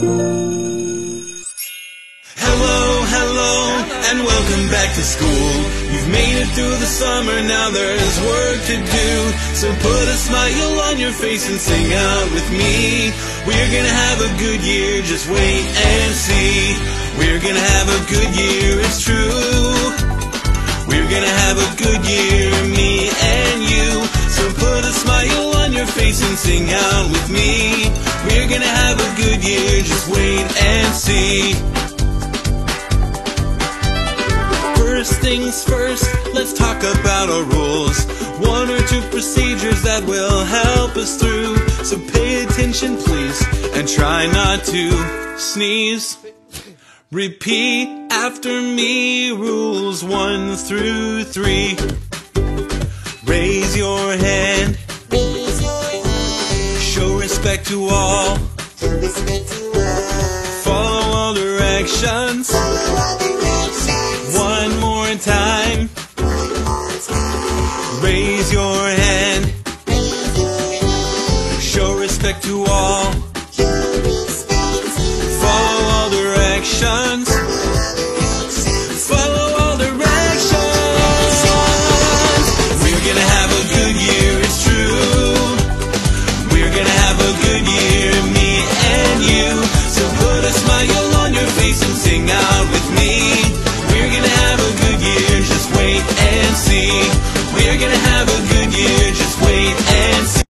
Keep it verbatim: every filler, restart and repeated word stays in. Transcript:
Hello, hello, and welcome back to school. You've made it through the summer, now there's work to do. So put a smile on your face and sing out with me. We're gonna have a good year, just wait and see. We're gonna have a good year, it's true. We're gonna have a good year, me and you. So put a smile on your face and sing out with me. We're gonna have a good year, just wait and see. First things first, let's talk about our rules. One or two procedures that will help us through. So pay attention please, and try not to sneeze. Repeat after me, rules one through three. Raise your hand. Raise your hand. Show respect to all. Show respect to all. Follow all directions. Follow all directions. One more time. One more time. Raise your hand. Raise your hand. Show respect to all.